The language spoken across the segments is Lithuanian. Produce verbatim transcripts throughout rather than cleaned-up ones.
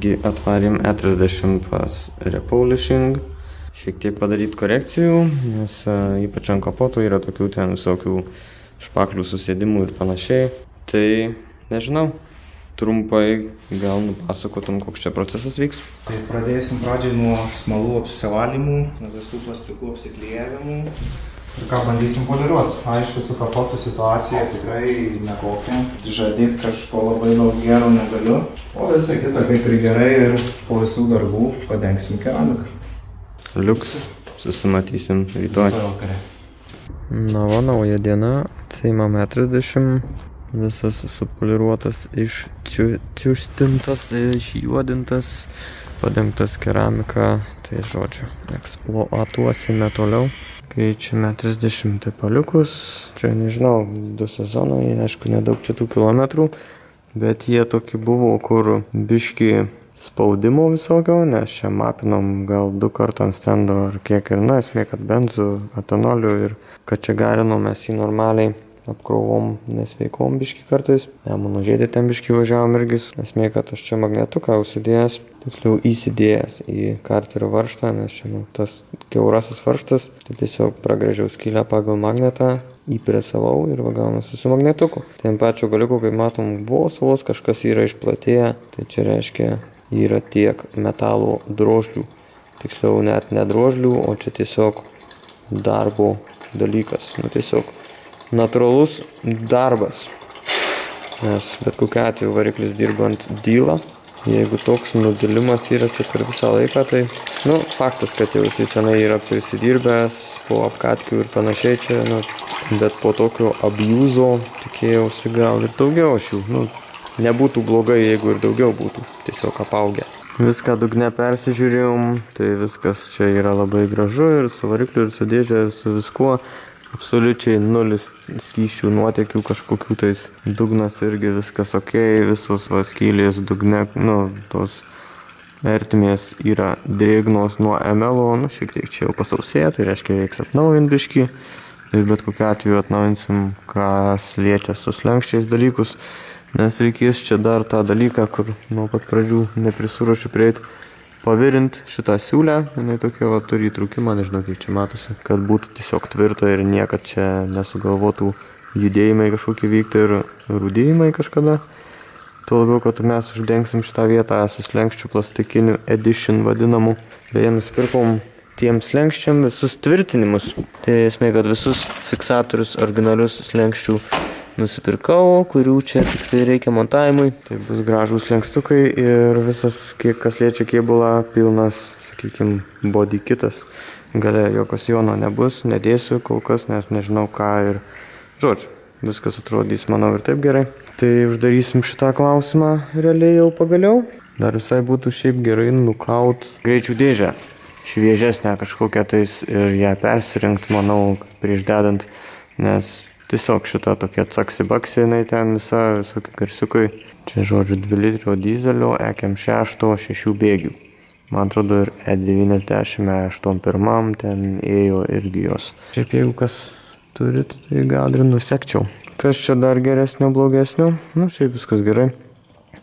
Taigi atvarėm e trisdešimt pas repolishing. Šiek tiek padaryti korekcijų, nes ypač ant kapoto yra tokių ten visokių špaklių susėdimų ir panašiai. Tai nežinau, trumpai gal nupasakotum, koks čia procesas vyks. Tai pradėsim pradžiai nuo smalų apsivalymų, nuo visų plastikų apsiklijavimų. Ir ką bandysim poliruoti. Aišku, su kapoto situacija tikrai nekokia. Žadėti kažko labai daug gero negaliu. O visą kitą kaip ir gerai ir po visų darbų padengsim keramiką. Liuks, susimatysim rytoj. Na va, nauja diena. Atsiimame e trisdešimt. Visas supoliruotas, iščiuštintas, išjuodintas, padengtas keramika. Tai žodžiu, eksploatuosime toliau. Keičiame trisdešimt tepaliukus, čia nežinau, du sezonai, aišku, nedaug čia tų kilometrų, bet jie tokie buvo, kur biški spaudimo visokio, nes čia mapinom gal du kartų ant stendo ar kiek ir, na, esmė, kad benzų, etanolių ir kad čia garinom mes jį normaliai apkrauvom nesveikom biški kartais. Ne, mano žėdė ten biški važiavom irgi, esmė, kad aš čia magnetuką užsidėjęs, tiksliau įsidėjęs į karterio varžtą, nes šiandien tas keurasis varžtas, tai tiesiog pragrėžiau skylę pagal magnetą, įpresavau ir vagaunasi su magnetuku. Ten pačio galiuku, kaip matom, vos vos kažkas yra išplatėję, tai čia reiškia yra tiek metalo drožlių, tiksliau net ne drožlių, o čia tiesiog darbo dalykas, nu tiesiog natūralus darbas, nes bet kokiu atveju variklis dirbant dylą. Jeigu toks nudilimas yra čia per visą laiką, tai, nu, faktas, kad jau jisai senai yra prisidirbęs po apkatkių ir panašiai čia, nu, bet po tokio abjūzo tikėjausi gal ir daugiau aš jų, nu, nebūtų blogai, jeigu ir daugiau būtų, tiesiog apaugę. Viską dugne persižiūrėjom, tai viskas čia yra labai gražu ir su varikliu, ir su dėžė, ir su viskuo. Absoliučiai nulis skyšių nuotekių kažkokių tais, dugnas irgi viskas ok, visos vaskylės dugne, nu, tos ertmės yra drėgnos nuo emelo, nu, šiek tiek čia jau pasausėja, tai reiškia reiks atnaujinti biškį ir bet kokiu atveju atnaujinsim, kas liečia su slenkščiais dalykus, nes reikės čia dar tą dalyką, kur nuo pat pradžių neprisuruošiu prieiti. Pavirint šitą siūlę, jinai tokia va, turi įtrūkimą, nežinau kaip čia matosi, kad būtų tiesiog tvirto ir niekad čia nesugalvotų judėjimai kažkokie vykti ir rūdėjimai kažkada. Tuo labiau, kad mes uždengsim šitą vietą su slenkščiu plastikiniu edition vadinamu. Beje, nusipirkom tiem slenkščiam visus tvirtinimus. Tai esmė, kad visus fiksatorius originalius slenkščių nusipirkau, kurių čia tik tai reikia montavimui. Tai bus gražūs lenkstukai ir visas, kiek kas liečia kėbulą, pilnas, sakykime, body kitas. Gale jokios jono nebus, nedėsiu kol kas, nes nežinau ką ir žodžiu. Viskas atrodys, manau, ir taip gerai. Tai uždarysim šitą klausimą realiai jau pagaliau. Dar visai būtų šiaip gerai nukaut greičių dėžę. Šviežesnę kažkokią tais ir ją persirinkt, manau, prieš dedant, nes tiesiog šita tokia caksi-baksi, jinai ten visa, visokie garsiukai. Čia, žodžiu, dviejų litrų dizelio, E šeši, šešių bėgių. Man atrodo, ir E devyniasdešimt, E aštuoniasdešimt pirmam ten ėjo irgi jos. Šiaip, jeigu kas turit, tai gal ir nusekčiau. Kas čia dar geresnio, blogesnio? Nu, šiaip viskas gerai.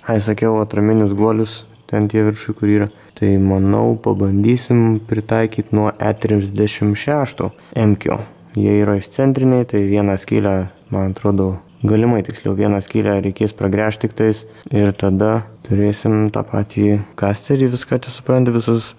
Ai, sakiau, atraminius guolius, ten tie viršui, kur yra. Tai, manau, pabandysim pritaikyti nuo E trisdešimt šeši M-kio. Jie yra išcentriniai, tai vieną skylę, man atrodo, galimai tiksliau, vieną skylę reikės pragręžti tik tais ir tada turėsim tą patį kasterį, viską čia supranti, visus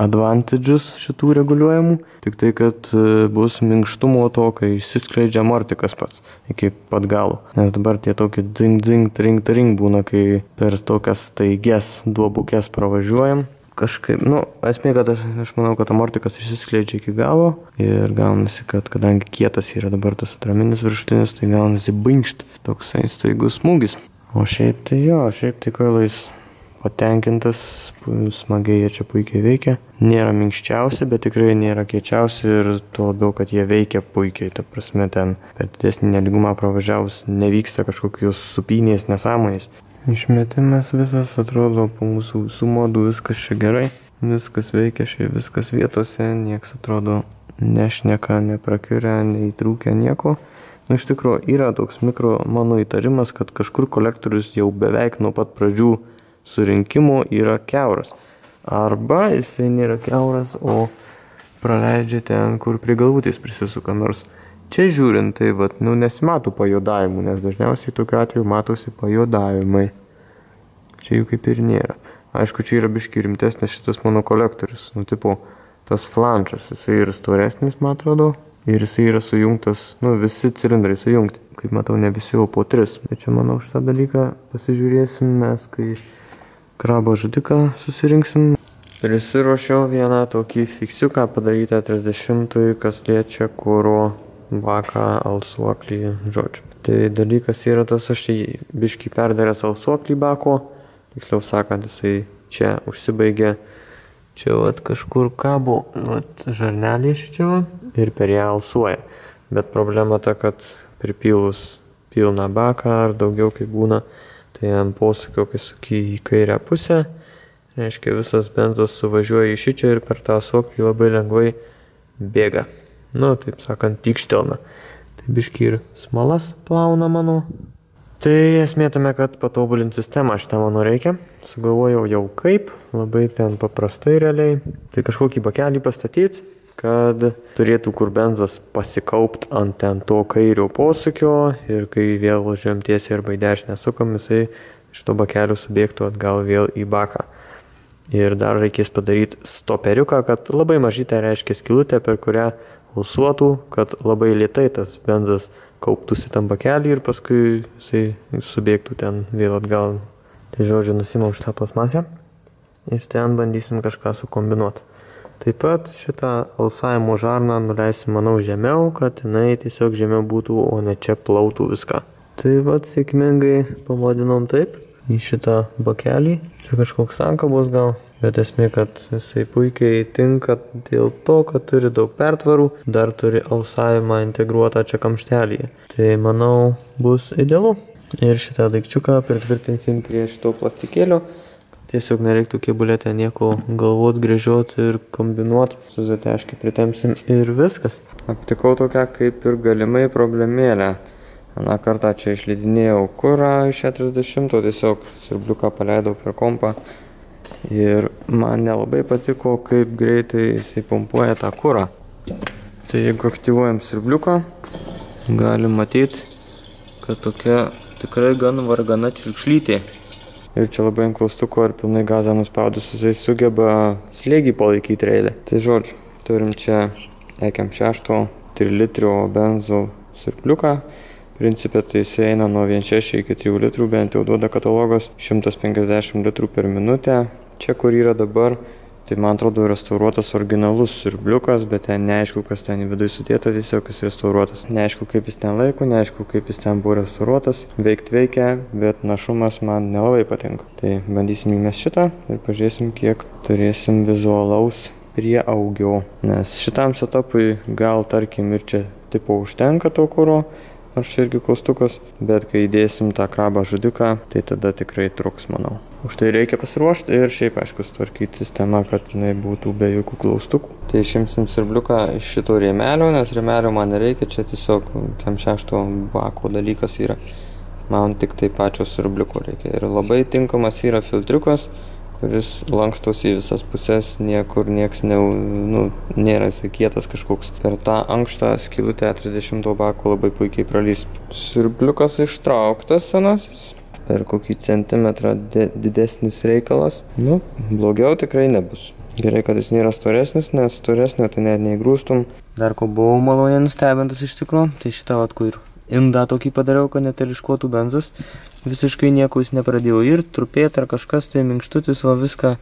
advantages šitų reguliuojamų, tik tai, kad bus minkštumo to, kai išsiskleidžia amortikas pats iki pat galo. Nes dabar tie tokie dzing, dzing, tring, tring būna, kai per tokias staigias duobukes pravažiuojam. Kažkaip, nu, esmė, kad aš, aš manau, kad amortikas išsiskleidžia iki galo ir gaunasi, kad kadangi kietas yra dabar tas atraminis virštinis, tai gaunasi binkšt, toksai staigus smūgis. O šiaip tai jo, šiaip tai kailais patenkintas, smagiai jie čia puikiai veikia. Nėra minkščiausi, bet tikrai nėra kiečiausi ir tuo labiau, kad jie veikia puikiai. Ta prasme, ten per didesnį nelygumą pravažiavus nevyksta kažkokios supynės nesąmonės. Išmetimas visas, atrodo, po mūsų visų modų viskas čia gerai, viskas veikia, šiai viskas vietose, nieks atrodo nešneka, neprakiuria, neįtrūkia nieko. Nu, iš tikro, yra toks mikro mano įtarimas, kad kažkur kolektorius jau beveik nuo pat pradžių surinkimo yra kiauras. Arba jisai nėra kiauras, o praleidžia ten, kur prie galvutės prisisuka. Nors čia žiūrint, tai vat, nu, nesimato pajodavimų, nes dažniausiai tokiu atveju matosi pajodavimai. Čia jų kaip ir nėra. Aišku, čia yra biški rimtesnis šitas mano kolektorius. Nu, tipo, tas flančas, jisai yra storesnis, man atrodo. Ir jisai yra sujungtas, nu, visi cilindrai sujungti. Kaip matau, ne visi, o po tris. Bet čia, manau, šitą dalyką pasižiūrėsim mes, kai Krabą Žudiką susirinksim. Prisiruošiau vieną tokį fiksiuką padarytą trisdešimtui, kas liečia kuro baką, alsuoklį, žodžiu. Tai dalykas yra tas, aš tai biškį perdaręs alsuoklį bako, tiksliau sakant, jisai čia užsibaigė. Čia vat kažkur kabo, vat žarnelė šičia ir per ją alsuoja. Bet problema ta, kad pripilus pilną baką ar daugiau kaip būna, tai ant posūkio, kai suki į kairę pusę, reiškia visas benzas suvažiuoja į šičia ir per tą suoklį labai lengvai bėga. Nu, taip sakant, tikštelna. Tai biški ir smalas plauna, manau. Tai esmė tame, kad patobulinti sistemą šitą mano reikia. Sugalvojau jau kaip, labai ten paprastai realiai. Tai kažkokį bakelį pastatyti, kad turėtų kur benzas pasikaupt ant ten to kairio posūkio ir kai vėl važiuojam tiesiai arba į dešinę sukam, jisai iš to bakelio subėgtų atgal vėl į baką. Ir dar reikės padaryti stoperiuką, kad labai mažytą reiškia skylutę, per kurią alsuotų, kad labai lėtai tas benzas kauptųsi tam bakelį ir paskui jisai subėgtų ten vėl atgal. Tai žodžiu, nusimam šitą plasmasę ir ten bandysim kažką sukombinuoti. Taip pat šitą alsavimo žarną nuleisim, manau, žemiau, kad jinai tiesiog žemiau būtų, o ne čia plautų viską. Tai vat sėkmingai pamodinom taip į šitą bakelį. Čia kažkoks sankabos gal, bet esmė, kad jisai puikiai tinka dėl to, kad turi daug pertvarų, dar turi alsavimą integruotą čia kamštelyje. Tai manau, bus idealu. Ir šitą daikčiuką pritvirtinsim prie šito plastikėlio. Tiesiog nereiktų kėbulėte nieko galvot, grėžiot ir kombinuot. Su zateškiai pritemsim ir viskas. Aptikau tokią kaip ir galimai problemėlę. Aną kartą čia išleidinėjau kurą iš e trisdešimt, tiesiog siurbliuką paleidau per kompą. Ir man nelabai patiko, kaip greitai jisai pompuoja tą kurą. Tai jeigu aktyvuojam siurbliuką, galim matyti, kad tokia tikrai gan vargana čiurkšlytė. Ir čia labai ant klaustuko ar pilnai gazą nuspaudus, jisai sugeba slėgį palaikyti reilę. Tai žodžiu, turim čia E šeši trijų litro benzo siurbliuką. Principė, tai jisai eina nuo vieno šešių iki trijų litrų, bent jau duoda katalogas šimtas penkiasdešimt litrų per minutę. Čia, kur yra dabar, tai man atrodo restauruotas originalus siurbliukas, bet ten neaišku, kas ten į vidų sudėta, tiesiog jis restauruotas. Neaišku, kaip jis ten laiko, neaišku, kaip jis ten buvo restauruotas. Veikt veikia, bet našumas man nelabai patinka. Tai bandysim įmest šitą ir pažiūrėsim, kiek turėsim vizualaus prie augio. Nes šitam setupui gal, tarkim, ir čia tipo užtenka to kuro, nors čia irgi klaustukas, bet kai įdėsim tą Krabą Žudiką, tai tada tikrai truks, manau. Už tai reikia pasiruošti ir šiaip, aišku, sutvarkyti sistemą, kad jinai būtų be jokių klaustukų. Tai išimsim siurbliuką iš šito rėmelio, nes rėmelio man nereikia, čia tiesiog E šeši bako dalykas yra. Man tik tai pačio siurbliuko reikia. Ir labai tinkamas yra filtriukas, kuris lankstosi į visas pusės, niekur nieks ne, nu, nėra kietas kažkoks. Per tą ankštą skylutę trisdešimt bako labai puikiai pralys. Siurbliukas ištrauktas senasis, per kokį centimetrą didesnis reikalas. Nu, blogiau tikrai nebus. Gerai, kad jis nėra storesnis, nes storesnio tai net neįgrūstum. Dar ko buvau maloniai nustebintas iš tikro, tai šitą vat kur indą tokį padariau, kad net ir iškotų benzas. Visiškai nieko jis nepradėjo ir trupėti ar kažkas, tai minkštutis, o viską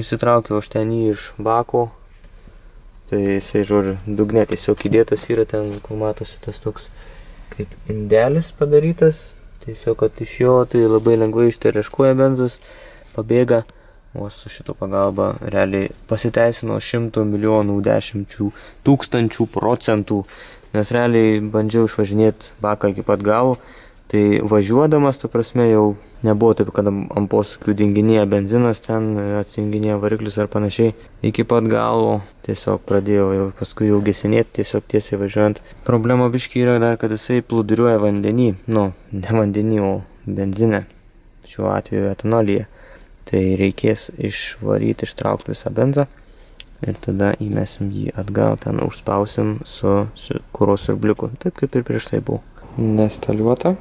įsitraukiau aš ten jį iš bako. Tai jisai, žodžiu, dugne tiesiog įdėtas yra ten, kur matosi tas toks kaip indelis padarytas. Tiesiog, kad iš jo tai labai lengvai ištereškuoja benzas, pabėga, o su šito pagalba realiai pasiteisino šimto milijonų dešimčių tūkstančių procentų. Nes realiai bandžiau išvažinėti baką iki pat galo. Tai važiuodamas, ta prasme, jau nebuvo taip, kad ant posūkių dinginėja benzinas, ten atsijunginėja variklis ar panašiai. Iki pat galo tiesiog pradėjau jau paskui jau gesinėti, tiesiog tiesiai važiuojant. Problema biški yra dar, kad jisai plūduriuoja vandenį, nu, ne vandenį, o benzinę, šiuo atveju etanolyje. Tai reikės išvaryti, ištraukti visą benzą ir tada įmesim jį atgal, ten užspausim su, su kuro siurbliuku, taip kaip ir prieš tai buvau. Nestaliuota.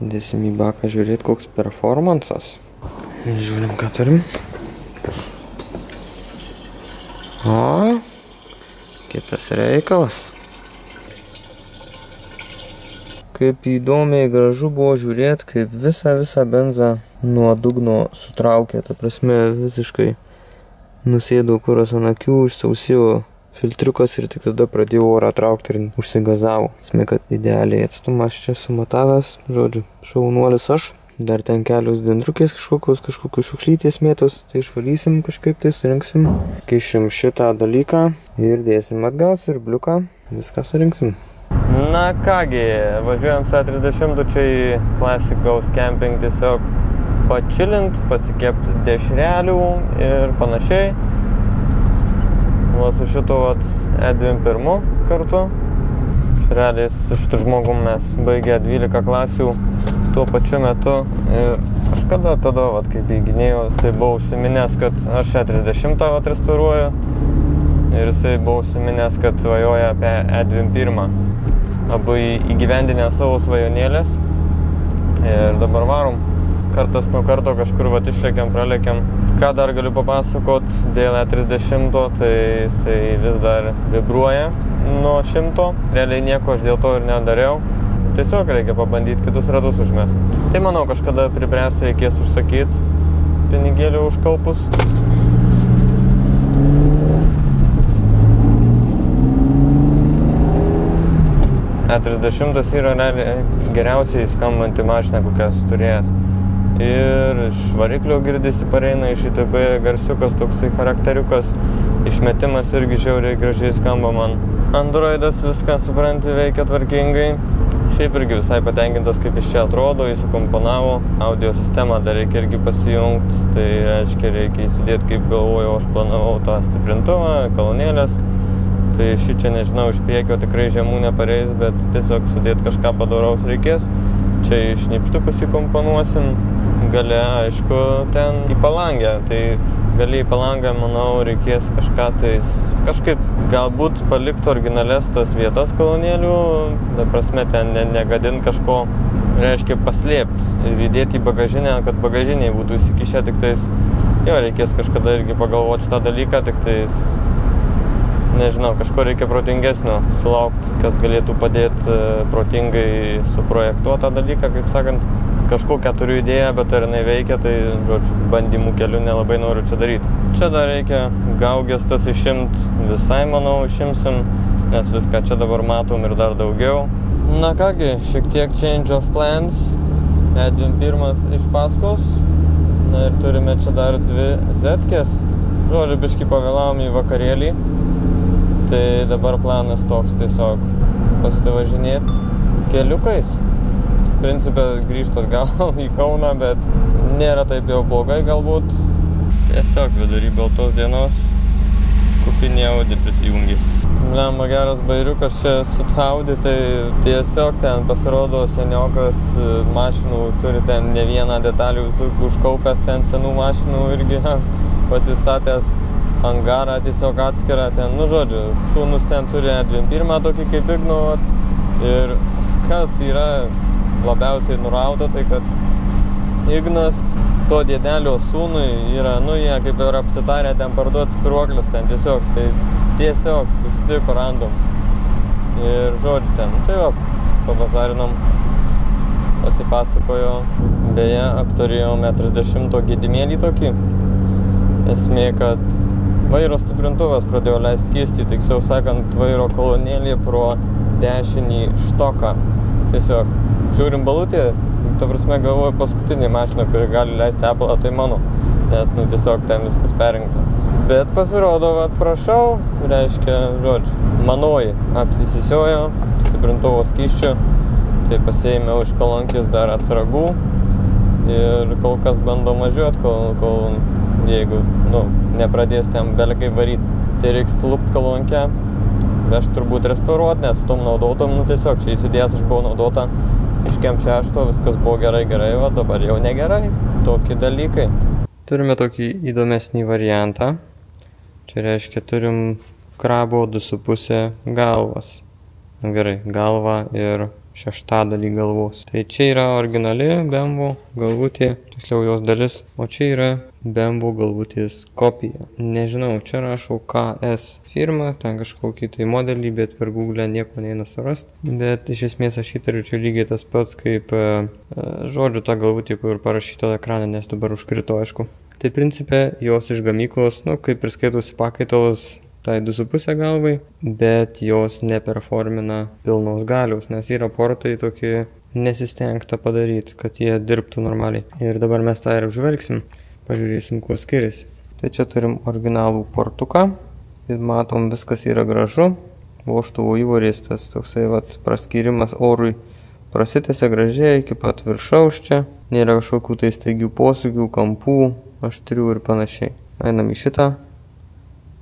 Dėsim į baką žiūrėti, koks performansas. Žiūrim, ką turim. O, kitas reikalas. Kaip įdomiai gražu buvo žiūrėti, kaip visą visą benzą nuo dugno sutraukė. Ta prasme, visiškai nusėdau kuras ant akių, išsausėjo filtriukas ir tik tada pradėjau orą traukti ir užsigazavo. Esmė, kad idealiai atstumas čia sumatavęs, žodžiu, šaunuolis aš. Dar ten kelios dendrukės kažkokios, kažkokios šiukšlytės mėtos, tai išvalysim kažkaip, tai surinksim. Kišim šitą dalyką ir dėsim atgal siurbliuką, viską surinksim. Na kągi, važiuojam su e trisdešimt čia į Classic Ghost Camping tiesiog pačilint, pasikepti dešrelių ir panašiai. Va su šito e dvidešimt vienu kartu. Realiai su šitu žmogum mes baigė dvylika klasių tuo pačiu metu ir aš kada tada, vat, kai baiginėjau, tai buvau užsiminęs, kad aš e trisdešimt restauruoju ir jisai buvau užsiminęs, kad svajoja apie e dvidešimt vieną. Abu įgyvendinę savo svajonėlės ir dabar varom. Kartas nuo karto kažkur vat išlėkiam, pralėkiam. Ką dar galiu papasakot dėl e trisdešimt, tai jisai vis dar vibruoja nuo šimto. Realiai nieko aš dėl to ir nedariau. Tiesiog reikia pabandyti kitus ratus užmest. Tai manau, kažkada pribręs reikės užsakyti pinigėlių užkalpus. e trisdešimt yra geriausiai skambanti mašina, kokią esu turėjęs. Ir iš variklio girdisi pareina, iš I T B garsiukas, toksai charakteriukas, išmetimas irgi žiauriai gražiai skamba man. Androidas viską supranti veikia tvarkingai, šiaip irgi visai patenkintas kaip iš čia atrodo, jis sukomponavo. Audio sistemą dar reikia irgi pasijungti, tai reiškia reikia įsidėti kaip galvojau, aš planavau tą stiprintuvą, kalonėlės. Tai ši čia nežinau, iš priekio tikrai žemų nepareis, bet tiesiog sudėti kažką padoraus reikės. Čia iš šnipštų pasikomponuosim. Gale, aišku, ten į palangę, tai gali į palangę, manau, reikės kažką tais, kažkaip galbūt palikti originales tas vietas kolonėlių, ta prasme, ten ne, negadint kažko, reiškia, paslėpti ir įdėti į bagažinę, kad bagažiniai būtų įsikišę, tik tais, jo, reikės kažkada irgi pagalvoti šitą dalyką, tik tais, nežinau, kažko reikia protingesnio sulaukti, kas galėtų padėti protingai suprojektuotą dalyką, kaip sakant. Kažkokią turiu idėją, bet ar jinai veikia, tai, žodžiu, bandymų keliu nelabai noriu čia daryti. Čia dar reikia gaugės tas išimti, visai, manau, išimsim, nes viską čia dabar matom ir dar daugiau. Na kągi, šiek tiek change of plans, e dvidešimt vienas iš paskos, na ir turime čia dar dvi zetkės, žodžiu, biškį pavėlavom į vakarėlį, tai dabar planas toks tiesiog pasivažinėti keliukais. Principė grįžti atgal į Kauną, bet nėra taip jau blogai galbūt. Tiesiog vidury baltos dienos kupinė Audi prisijungi. Lemba geras bairiukas čia su ta Audi, tai tiesiog ten pasirodo seniokas mašinų, turi ten ne vieną detalių visų užkaupęs ten senų mašinų irgi pasistatęs angarą tiesiog atskirą ten, nu žodžiu, sūnus ten turi e dvidešimt vieną tokį kaip ignuot ir kas yra labiausiai nurauta, tai kad Ignas to dėdelio sūnui yra, nu jie kaip ir apsitarė ten parduoti spiruoklius ten tiesiog, tai tiesiog susitiko random ir žodžiu ten, tai va, papazarinom, pasipasakojo, beje aptarėjom e trisdešimt gedimėlį tokį, esmė, kad vairo stiprintuvas pradėjo leisti kysti, tiksliau sakant, vairo kolonėlį pro dešinį štoką, tiesiog. Žiūrim balutį, ta prasme galvoju paskutinį mašiną, kuri gali leisti Apple, tai mano, nes nu tiesiog ten viskas perinkta. Bet pasirodo, vat prašau, reiškia, žodžiu, manoji apsisisiojo stiprintuvo skysčiu, tai pasiėmiau iš kolonkės dar atsargų ir kol kas bando važiuoti, kol, kol jeigu, nu, nepradės ten belekai varyti, tai reiks lupt kolonkę, aš turbūt restauruoti, nes tom naudotom, nu tiesiog čia įsidėjęs aš buvau naudota. Iš kem šešto viskas buvo gerai, gerai, va dabar jau negerai. Tokie dalykai. Turime tokį įdomesnį variantą. Čia reiškia, turim krabo du su puse galvas. Na gerai, galva ir šeštadalį galvos. Tai čia yra originali B M W galvutė, tiksliau jos dalis, o čia yra B M W galvutės kopija. Nežinau, čia rašau K S firma, ten kažkokį tai modelį, bet per Google nieko neina surasti. Bet iš esmės aš įtariu, čia lygiai tas pats kaip e, žodžiu tą galvutį, kur parašyta ekrane, nes dabar užkrito, aišku. Tai principe jos iš gamyklos, nu kaip ir skaitosi pakaitalas, tai du su puse galvai, bet jos neperformina pilnos galiaus, nes yra portai tokie nesistengta padaryti, kad jie dirbtų normaliai. Ir dabar mes tą ir apžvelgsim, pažiūrėsim, kuo skiriasi. Tai čia turim originalų portuką, ir matom, viskas yra gražu, vožtuvo įvorės tas toksai vat praskyrimas orui prasitėse gražiai iki pat viršaus čia, nėra kažkokių tai staigių posūkių, kampų, aštrių ir panašiai. Einam į šitą.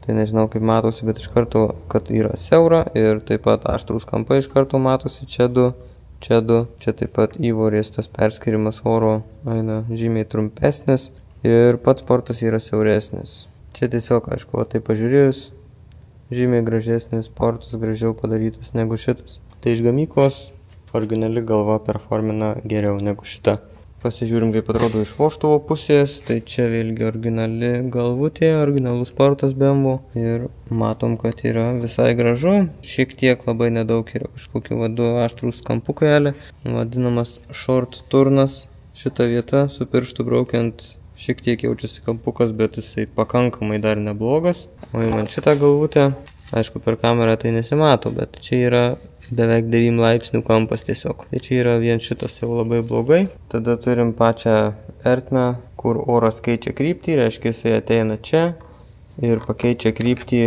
Tai nežinau kaip matosi, bet iš karto, kad yra siaura ir taip pat aštrūs kampai iš karto matosi, čia du, čia du, čia taip pat įvorės tas perskirimas oro aina žymiai trumpesnis ir pats portas yra siauresnis. Čia tiesiog, aišku, va tai pažiūrėjus, žymiai gražesnis portas, gražiau padarytas negu šitas. Tai iš gamyklos originali galva performina geriau negu šita. Pasižiūrim, kaip atrodo iš vožtuvo pusės, tai čia vėlgi originali galvutė, originalus portas B M W ir matom, kad yra visai gražu, šiek tiek labai nedaug yra kažkokių vadu aštrus kampukelį, vadinamas short turnas, šita vieta su pirštu braukiant šiek tiek jaučiasi kampukas, bet jisai pakankamai dar neblogas, o man šitą galvutę, aišku per kamerą tai nesimato, bet čia yra beveik devynių laipsnių kampas tiesiog. Tai čia yra vien šitas jau labai blogai. Tada turim pačią ertmę, kur oras keičia kryptį, reiškia jisai ateina čia ir pakeičia kryptį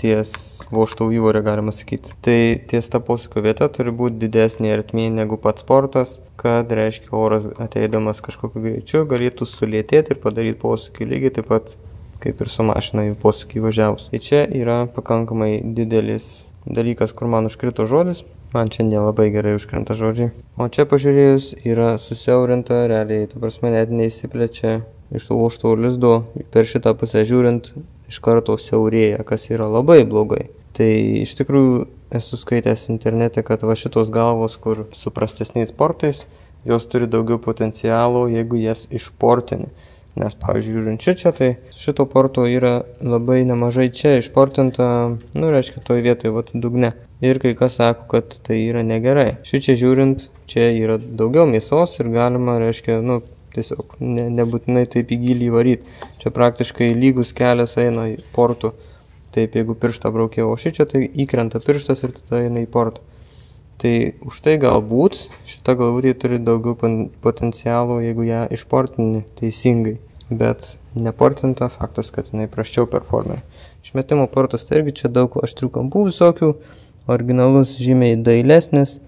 ties vožtuvo įvorę, galima sakyti. Tai ties ta posūkio vieta turi būti didesnė ertmė negu pats portas, kad reiškia oras ateidamas kažkokiu greičiu galėtų sulėtėti ir padaryti posūkį lygiai taip pat kaip ir su mašina į posūkį važiavus. Tai čia yra pakankamai didelis dalykas, kur man užkrito žodis. Man čia nelabai gerai užkrenta žodžiai. O čia pažiūrėjus yra susiaurinta, realiai, ta prasme, net neįsiplečia iš tų vožtuvo lizdo. Per šitą pusę žiūrint iš karto siaurėja, kas yra labai blogai. Tai iš tikrųjų esu skaitęs internete, kad va šitos galvos, kur su prastesniais portais, jos turi daugiau potencialo, jeigu jas išportini. Nes, pavyzdžiui, žiūrint čia, tai šito porto yra labai nemažai čia išportinta, nu, reiškia, toj vietoj, vat, dugne. Ir kai kas sako, kad tai yra negerai. Ši čia žiūrint, čia yra daugiau mėsos ir galima, reiškia, nu, tiesiog ne, nebūtinai taip į gilį varyti. Čia praktiškai lygus kelias eina į portų. Taip, jeigu pirštą braukė, o ši čia, tai įkrenta pirštas ir tada eina į portą. Tai už tai galbūt šita galvutė turi daugiau potencialo, jeigu ją išportini teisingai, bet neportinta faktas, kad jinai prasčiau performė. Išmetimo portas tai irgi čia daug aštrių kampų visokių, originalus žymiai dailesnis,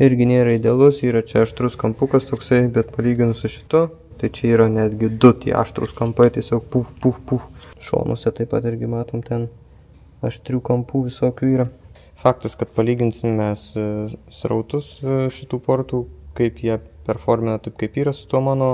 irgi nėra idealus, yra čia aštrus kampukas toksai, bet palyginus su šitu, tai čia yra netgi du tie aštrus kampai, tiesiog puf, puf, puf. Šonuose taip pat irgi matom ten aštrių kampų visokių yra. Faktas, kad palyginsim mes srautus šitų portų, kaip jie performina, taip kaip yra su tuo mano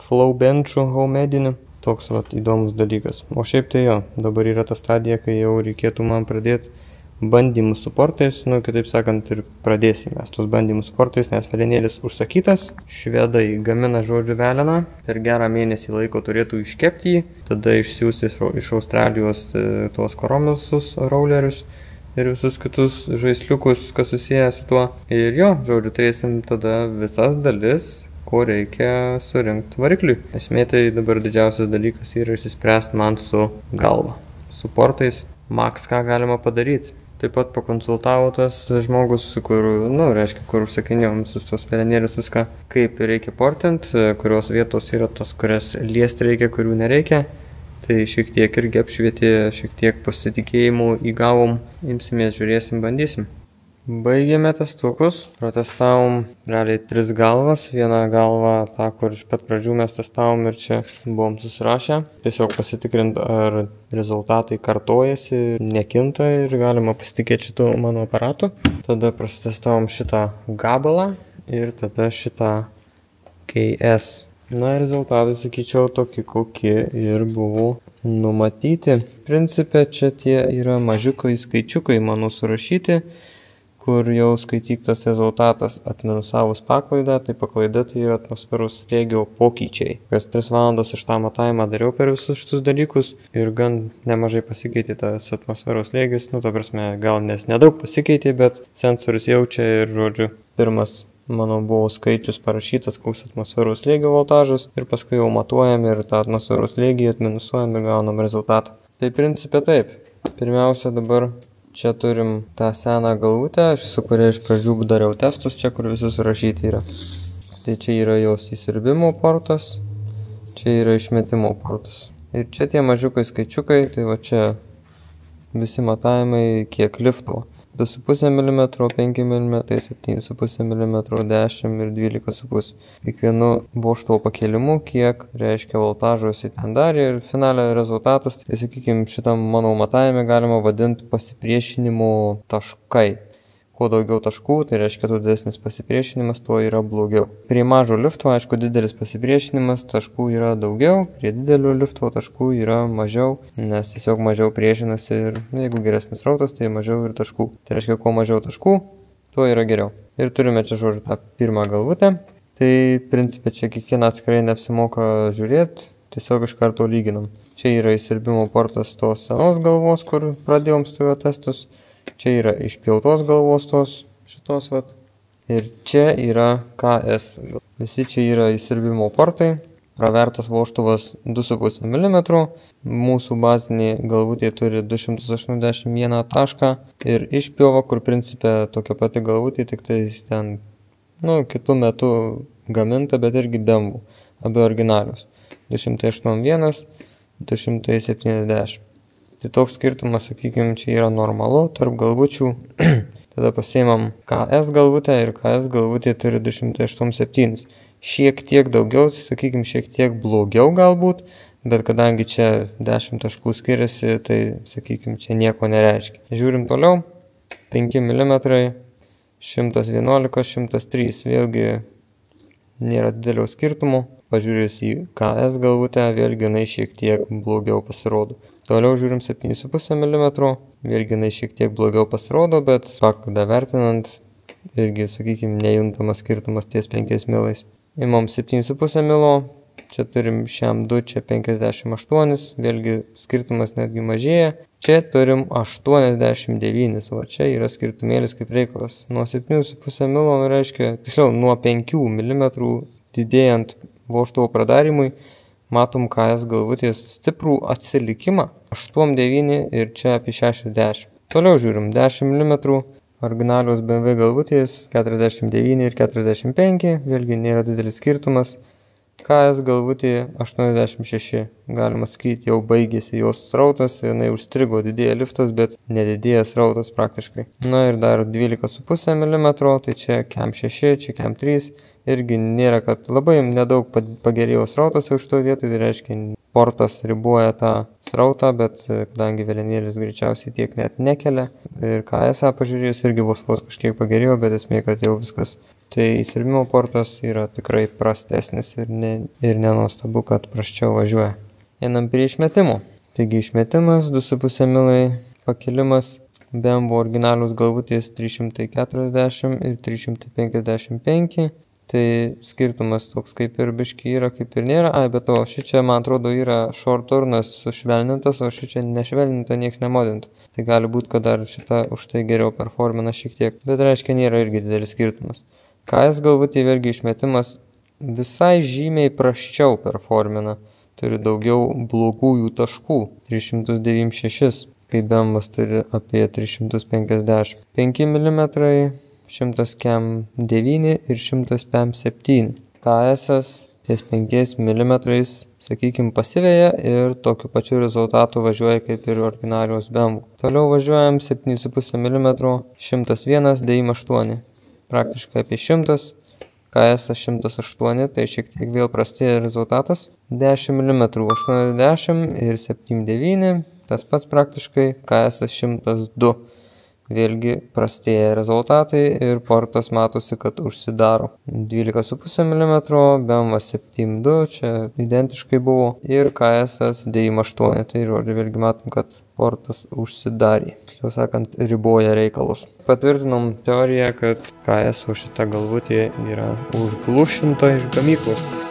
flow benchu homemediniu. Toks vat įdomus dalykas. O šiaip tai jo, dabar yra ta stadija, kai jau reikėtų man pradėti bandymus su portais. Nu, kitaip sakant, ir pradėsim mes tos bandymus su portais, nes velenėlis užsakytas. Švedai gamina, žodžiu, veleną. Per gerą mėnesį laiko turėtų iškepti jį. Tada išsiųsti iš Australijos tuos koromiusus rollerius ir visus kitus žaisliukus, kas susiję su tuo. Ir jo, žodžiu, turėsim tada visas dalis, ko reikia surinkti varikliui. Esmė tai dabar didžiausias dalykas yra išsispręsti man su galva. Su portais maks ką galima padaryti. Taip pat pakonsultavo tas žmogus, kur, nu, reiškia, kur užsakinėjom visus tos velenėlius viską, kaip reikia portinti, kurios vietos yra tos, kurias liesti reikia, kurių nereikia. Tai šiek tiek irgi apšvietė, šiek tiek pasitikėjimų įgavom, imsimės, žiūrėsim, bandysim. Baigėme testukus, protestavom realiai tris galvas, vieną galvą tą, kur iš pat pradžių mes testavom ir čia buvom susirašę. Tiesiog pasitikrint, ar rezultatai kartojasi, nekinta ir galima pasitikėti šitų mano aparatų. Tada protestavom šitą gabalą ir tada šitą K S. Na, rezultatai, sakyčiau, tokie kokie ir buvo numatyti. Principe, čia tie yra mažiukai skaičiukai mano surašyti, kur jau skaitytas rezultatas atminusavus paklaidą, tai paklaida tai yra atmosferos slėgio pokyčiai. Kas tris valandas aš tą matavimą dariau per visus šitus dalykus ir gan nemažai pasikeitė tas atmosferos slėgis, nu, ta prasme, gal nes nedaug pasikeitė, bet sensorius jaučia ir, žodžiu, pirmas mano buvo skaičius parašytas, koks atmosferos slėgio voltažas ir paskui jau matuojam ir tą atmosferos slėgį atminusuojam ir gaunam rezultatą. Tai principė taip. Pirmiausia, dabar čia turim tą seną galvutę, su kuria iš pradžių dariau testus, čia kur visus rašyti yra. Tai čia yra jos įsirbimo portas, čia yra išmetimo portas. Ir čia tie mažiukai skaičiukai, tai va čia visi matavimai kiek lifto. du su puse milimetro, penki milimetrai, septyni su puse milimetro, dešimt ir dvylika su puse. Kiekvienu vožtuvo pakelimu, kiek reiškia voltažo jisai ten darė ir finalio rezultatas, tai sakykime, šitam mano matavime galima vadinti pasipriešinimo taškai. Kuo daugiau taškų, tai reiškia, tuo didesnis pasipriešinimas, tuo yra blogiau. Prie mažo lifto, aišku, didelis pasipriešinimas, taškų yra daugiau, prie didelio lifto taškų yra mažiau, nes tiesiog mažiau priešinasi ir jeigu geresnis rautas, tai mažiau ir taškų. Tai reiškia, kuo mažiau taškų, tuo yra geriau. Ir turime čia, žodžiu, tą pirmą galvutę. Tai principė čia kiekvieną atskirai neapsimoka žiūrėti, tiesiog iš karto lyginam. Čia yra įsirbimo portas tos senos galvos, kur pradėjom su tuo testus. Čia yra išpjautos galvos tos, šitos vat. Ir čia yra K S. Visi čia yra įsirbimo portai. Pravertas vožtuvas du su puse milimetro. Mūsų bazinė galvutė turi du šimtus aštuoniasdešimt vieną tašką. Ir išpjova, kur principė tokia pati galvutė, tik tai ten, nu, kitų metų gaminta, bet irgi B M W. Abi originalius. du šimtai aštuoniasdešimt vienas, du šimtai septyniasdešimt. Tai toks skirtumas, sakykime, čia yra normalu tarp galvučių. Tada pasiimam K S galvutę ir K S galvutė turi du šimtus aštuoniasdešimt septynis. Šiek tiek daugiau, sakykime, šiek tiek blogiau galbūt, bet kadangi čia dešimt taškų skiriasi, tai, sakykime, čia nieko nereiškia. Žiūrim toliau. penki milimetrai, šimtas vienuolika, šimtas trys. Vėlgi nėra didelio skirtumo. Pažiūrėjus į K S galvutę, vėlgi jinai šiek tiek blogiau pasirodo. Toliau žiūrim septyni su puse milimetro, vėlgi jinai šiek tiek blogiau pasirodo, bet paklaidą vertinant, irgi, sakykime, nejuntamas skirtumas ties penkiais milais. Imam septynis su puse milo, čia turim šiam du, čia penkiasdešimt aštuonis, vėlgi skirtumas netgi mažėja. Čia turim aštuoniasdešimt devynis, o čia yra skirtumėlis kaip reikalas. Nuo septynių su puse milo, reiškia, tiksliau, nuo penkių milimetrų didėjant vožtuvo pradarimui matom K S galvutės stiprų atsilikimą aštuoni devyni ir čia apie šešiasdešimt. Toliau žiūrim dešimt milimetrų, originalios B M W galvutės keturiasdešimt devyni ir keturiasdešimt penki, vėlgi nėra didelis skirtumas. K S galvutė aštuoniasdešimt šeši, galima sakyti, jau baigėsi jos srautas ir jinai užstrigo, didėja liftas, bet nedidėja srautas praktiškai. Na ir dar dvylika su puse milimetro, tai čia kem šeši, čia kem trys. Irgi nėra, kad labai nedaug pagerėjo srautas jau šitoje vietoje, tai reiškia, portas riboja tą srautą, bet kadangi velenėlis greičiausiai tiek net nekelia. Ir K S pažiūrėjus irgi vos vos kažkiek pagerėjo, bet esmė, kad jau viskas. Tai įsirbimo portas yra tikrai prastesnis ir, ne, ir nenuostabu, kad prasčiau važiuoja. Einam prie išmetimo. Taigi išmetimas du su puse milai, pakilimas. B M W originalius galvutės trys šimtai keturiasdešimt ir trys šimtai penkiasdešimt penki. Tai skirtumas toks kaip ir biški yra, kaip ir nėra. Ai, bet o ši čia, man atrodo, yra short turnas sušvelnintas, o ši čia nešvelninta, nieks nemodinta. Tai gali būti, kad dar šita už tai geriau performina šiek tiek. Bet reiškia, nėra irgi didelis skirtumas. K S galvutė vėlgi išmetimas visai žymiai prasčiau performina. Turi daugiau blogųjų taškų. trys šimtai devyniasdešimt šeši, kai B M W turi apie tris šimtus penkiasdešimt. penki milimetrai, šimtas devyni ir šimtas septyni. K S ties penkiais milimetrais, sakykime, pasiveja ir tokiu pačiu rezultatu važiuoja kaip ir originalios B M W. Toliau važiuojam septyni su puse milimetro, šimtas vienas, devyniasdešimt aštuoni. Praktiškai apie šimtas. K S šimtas aštuoni, tai šiek tiek vėl prastėja rezultatas. dešimt milimetrų, aštuoniasdešimt ir septyni devyni, tas pats praktiškai K S šimtas du. Vėlgi prastėja rezultatai ir portas matosi, kad užsidaro. dvylika su puse milimetrų, B M W septyni du, čia identiškai buvo. Ir K S devyni aštuoni, tai žodžiu, vėlgi matom, kad portas užsidarė. Jau sakant, riboja reikalus. Patvirtinom teoriją, kad K S šita galvutė yra užglušinta iš gamyklos.